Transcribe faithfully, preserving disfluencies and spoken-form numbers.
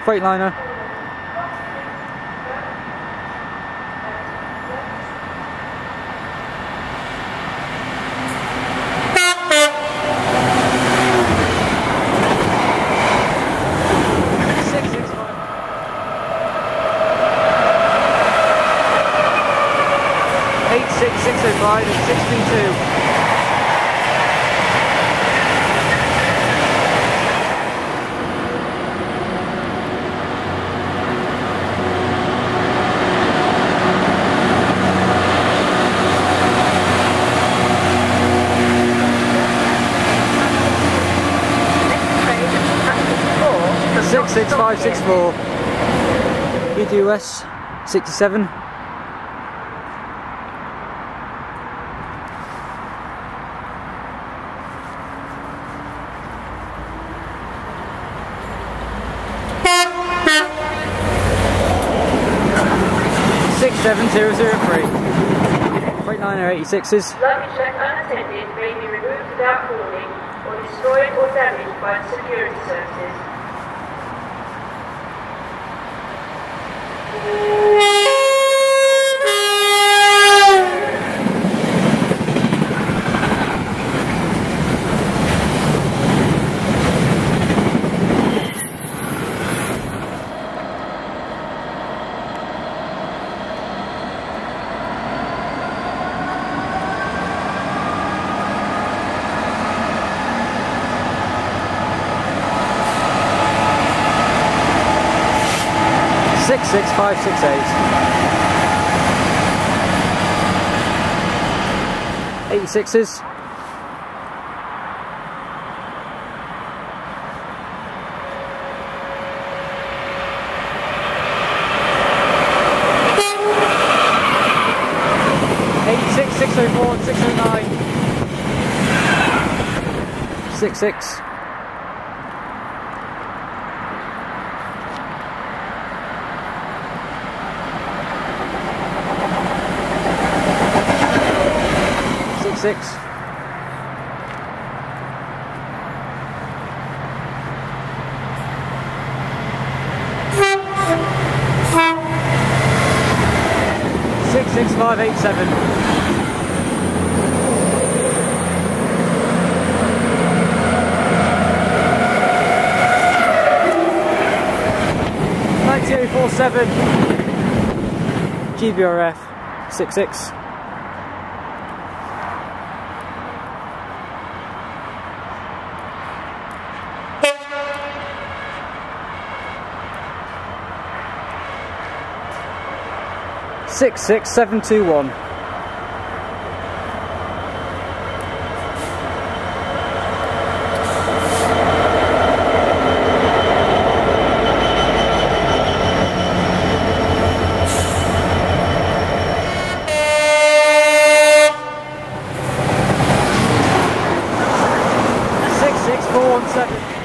Freightliner. eight six six oh five and six three two. six six five six four, E W S sixty-seven. six seven zero zero three. Freightliner eighty-sixes. Luggage check unattended may be removed without warning or destroyed or damaged by security services. six six five six eight. eighty-sixes. eighty-six, six oh four and six oh nine. sixty-six. six. six six five eight seven. ninety oh four seven. G B R f sixty-six. six six seven two one. six six four one seven.